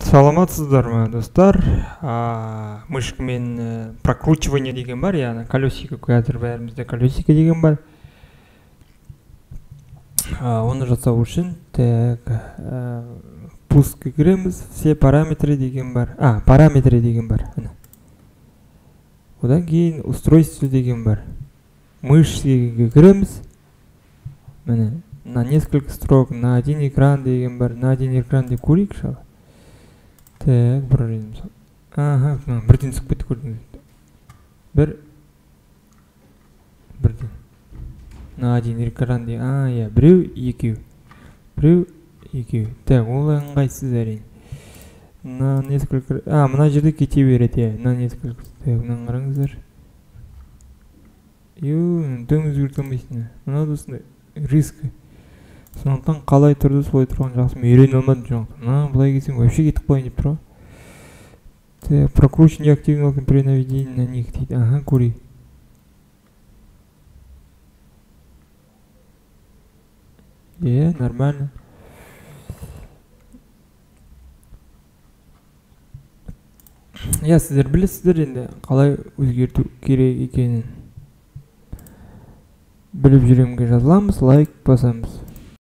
Саламатсыздар ма, достар? Мышкамен прокручивание деген бар, яғни колесико, қазір бәрімізде колесико деген бар. Оны жасау үшін тек пускқа кіреміз, все параметры деген бар. Параметры деген бар. Одан кейін устройство деген бар. Мышкаға кіреміз. Міне, на несколько строк, на один экран деген бар. На один экран деп көрейік шалы. Так, проверим. Бірден сұқ бетті көрдіңіз. Бірден. На один экран деген. Біреу, екеу. Біреу, екеу. Так, ол ыңғайсыз әрең. На несколько... мына жерде кете береді. На несколько... Так, мына қараңыздар. Дөң өзгертілмейсіне. Мына досында рискі. Сондықтан қалай тұрды солай тұрған жақсым, үйрен алмадым жоңықтан. Бұлай келсең, өпше кетіп қойын деп тұра. Прокручивание активного принаведения на них дейді. Көрей. Нормально. Сіздер білесіздер енді қалай өзгерту керек екенін. Біліп жүремге жазыламыз, лайк басамыз.